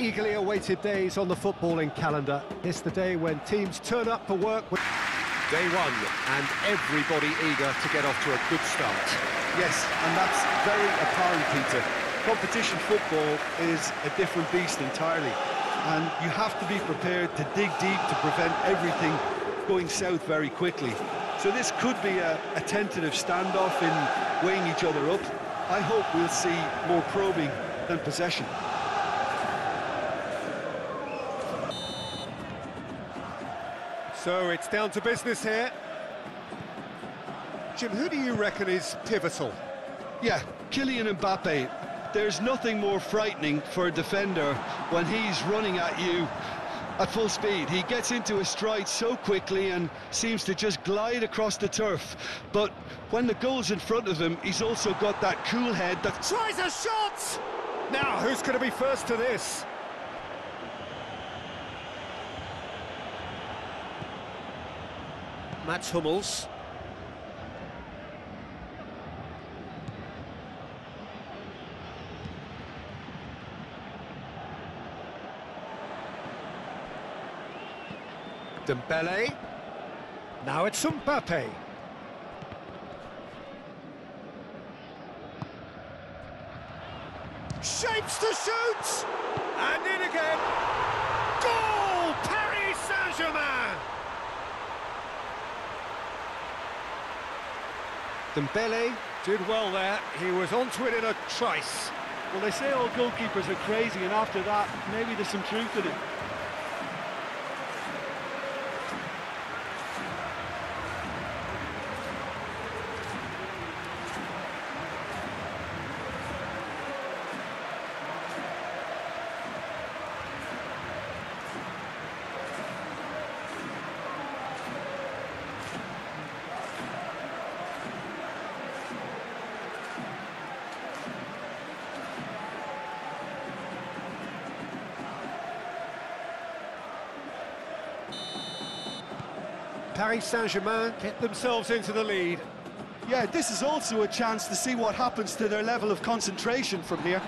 eagerly awaited days on the footballing calendar. It's the day when teams turn up for work. Day one, and everybody eager to get off to a good start. Yes, and that's very apparent, Peter. Competition football is a different beast entirely, and you have to be prepared to dig deep to prevent everything going south very quickly. So this could be a tentative standoff in weighing each other up. I hope we'll see more probing than possession. So it's down to business here. Jim, who do you reckon is pivotal? Yeah, Kylian Mbappe. There's nothing more frightening for a defender when he's running at you at full speed. He gets into his stride so quickly and seems to just glide across the turf. But when the goal's in front of him, he's also got that cool head that tries a shot! Now, who's going to be first to this? Mats Hummels. Dembele. Now it's Mbappe. Shapes to shoot! And in again! Goal! Paris Saint-Germain! Dembele did well there. He was onto it in a trice. Well, they say all goalkeepers are crazy, and after that, maybe there's some truth in it. Paris Saint-Germain get themselves into the lead. Yeah, this is also a chance to see what happens to their level of concentration from here.